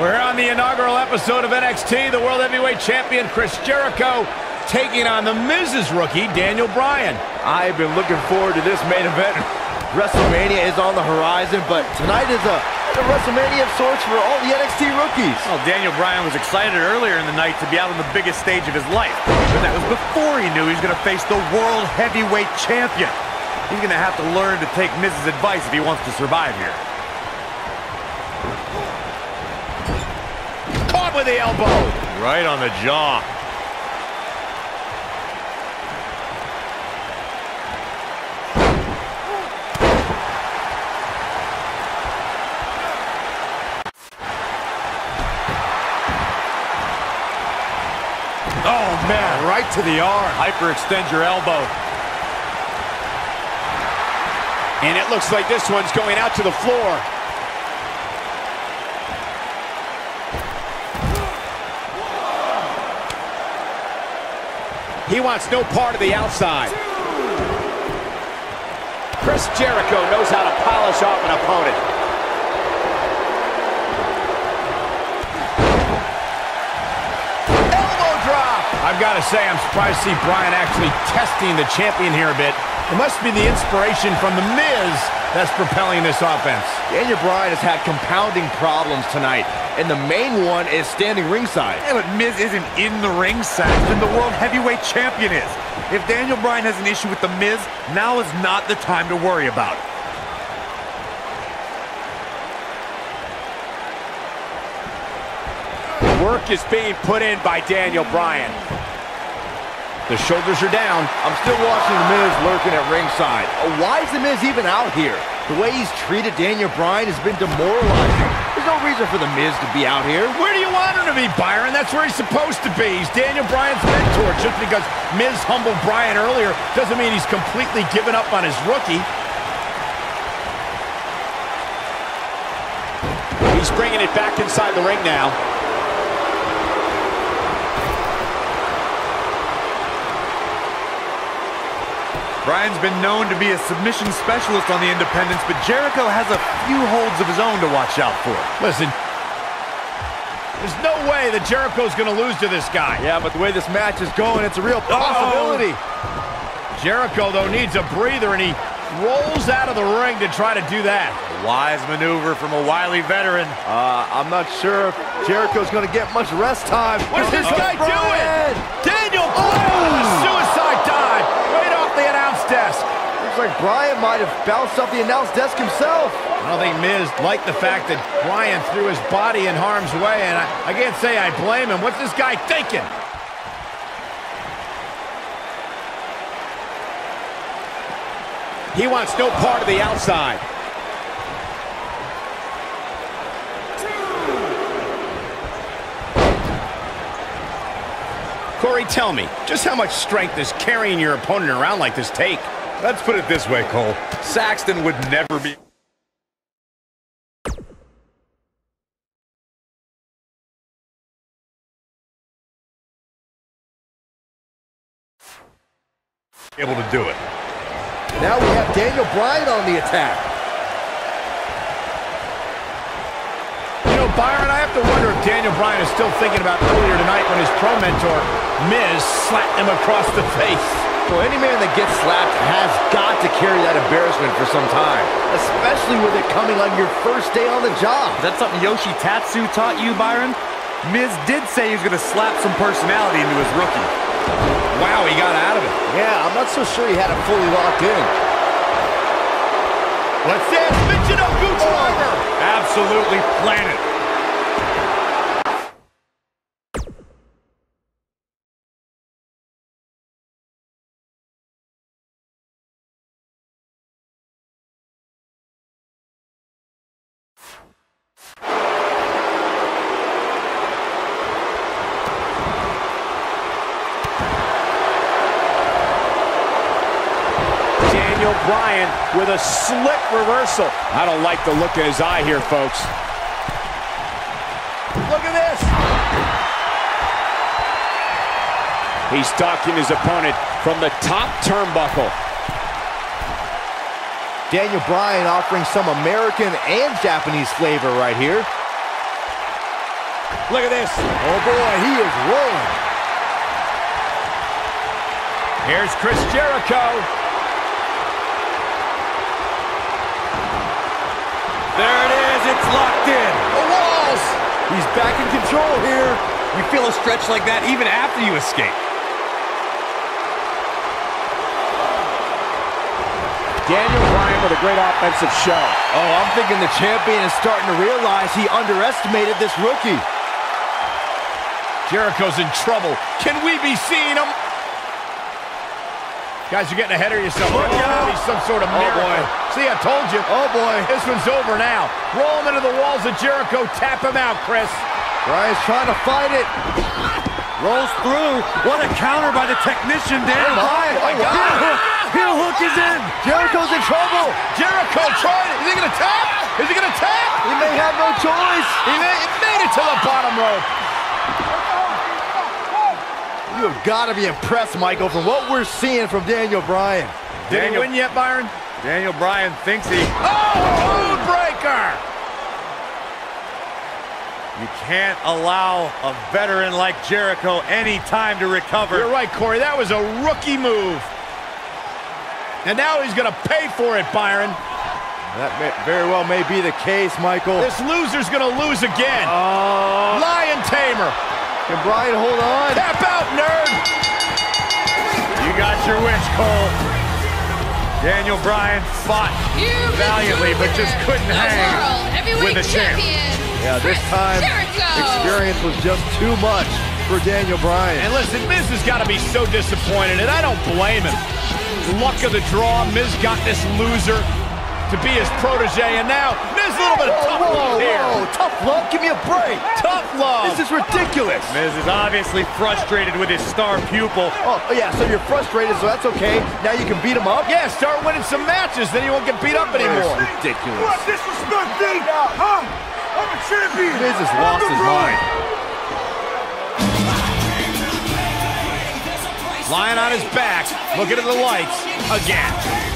We're on the inaugural episode of NXT. The World Heavyweight Champion Chris Jericho taking on The Miz's rookie, Daniel Bryan. I've been looking forward to this main event. WrestleMania is on the horizon, but tonight is a WrestleMania of sorts for all the NXT rookies. Well, Daniel Bryan was excited earlier in the night to be out on the biggest stage of his life. And that was before he knew he was going to face the World Heavyweight Champion. He's going to have to learn to take Miz's advice if he wants to survive here. With the elbow. Right on the jaw. Oh, man. Right to the arm. Hyperextend your elbow. And it looks like this one's going out to the floor. He wants no part of the outside. Chris Jericho knows how to polish off an opponent. Elbow drop! I've got to say, I'm surprised to see Bryan actually testing the champion here a bit. It must be the inspiration from The Miz that's propelling this offense. Daniel Bryan has had compounding problems tonight, and the main one is standing ringside. Yeah, but Miz isn't in the ring sack, and the World Heavyweight Champion is. If Daniel Bryan has an issue with the Miz, now is not the time to worry about it. Work is being put in by Daniel Bryan. The shoulders are down. I'm still watching the Miz lurking at ringside. Why is the Miz even out here? The way he's treated Daniel Bryan has been demoralizing. There's no reason for The Miz to be out here. Where do you want him to be, Byron? That's where he's supposed to be. He's Daniel Bryan's mentor. Just because Miz humbled Bryan earlier doesn't mean he's completely given up on his rookie. He's bringing it back inside the ring now. Bryan's been known to be a submission specialist on the independents, but Jericho has a few holds of his own to watch out for. Listen, there's no way that Jericho's going to lose to this guy. Yeah, but the way this match is going, it's a real possibility. Oh. Jericho, though, needs a breather, and he rolls out of the ring to try to do that. Wise maneuver from a wily veteran. I'm not sure if Jericho's going to get much rest time. What's this guy doing? Daniel Bryan! Oh. Suicide dive! Right off the announce desk. Looks like Bryan might have bounced off the announce desk himself. I don't think Miz liked the fact that Bryan threw his body in harm's way, and I can't say I blame him. What's this guy thinking? He wants no part of the outside. Corey, tell me, just how much strength does carrying your opponent around like this take? Let's put it this way, Cole. Saxton would never be... able to do it. Now we have Daniel Bryan on the attack. You know, Byron, I have to wonder if Daniel Bryan is still thinking about earlier tonight when his pro mentor, Miz, slapped him across the face. Well, any man that gets slapped has got to carry that embarrassment for some time, especially with it coming on your first day on the job. Is that something Yoshi Tatsu taught you, Byron? Miz did say he was going to slap some personality into his rookie. Wow, he got out of it. Yeah, I'm not so sure he had it fully locked in. What's this? Michinoku driver! Absolutely planted. Bryan with a slick reversal. I don't like the look in his eye here, folks. Look at this. He's stalking his opponent from the top turnbuckle. Daniel Bryan offering some American and Japanese flavor right here. Look at this. Oh, boy, he is rolling. Here's Chris Jericho. There it is. It's locked in. The walls. He's back in control here. You feel a stretch like that even after you escape. Daniel Bryan with a great offensive show. Oh, I'm thinking the champion is starting to realize he underestimated this rookie. Jericho's in trouble. Can we be seeing him? Guys, you're getting ahead of yourself. Look out. Be some sort of miracle. Boy. See, I told you. Oh, boy. This one's over now. Roll him into the walls of Jericho. Tap him out, Chris. Bryan's trying to fight it. Rolls through. What a counter by the technician, Daniel Bryan. Oh, my God. Heel hook is in. Jericho's in trouble. Jericho trying it. Is he going to tap? Is he going to tap? He may have no choice. He made it to the bottom rope. You have got to be impressed, Michael, from what we're seeing from Daniel Bryan. Did he win yet, Byron? Daniel Bryan thinks he... Oh, mood breaker! You can't allow a veteran like Jericho any time to recover. You're right, Corey. That was a rookie move. And now he's going to pay for it, Byron. That very well may be the case, Michael. This loser's going to lose again. Lion tamer. Can Bryan hold on? Tap out, nerd. You got your wish, Cole. Daniel Bryan fought valiantly, but just couldn't hang with the champ. Yeah, this time, experience was just too much for Daniel Bryan. And listen, Miz has got to be so disappointed, and I don't blame him. Luck of the draw, Miz got this loser to be his protege, and now Miz a little bit of tough love here. Tough love, give me a break. Tough love. This is ridiculous. Miz is obviously frustrated with his star pupil. Oh, yeah, so you're frustrated, so that's okay. Now you can beat him up? Yeah, start winning some matches, then you won't get beat up anymore. This is ridiculous. What disrespect thing? Huh? I'm a champion. Miz has lost his mind. Lying on his back, looking at the lights again.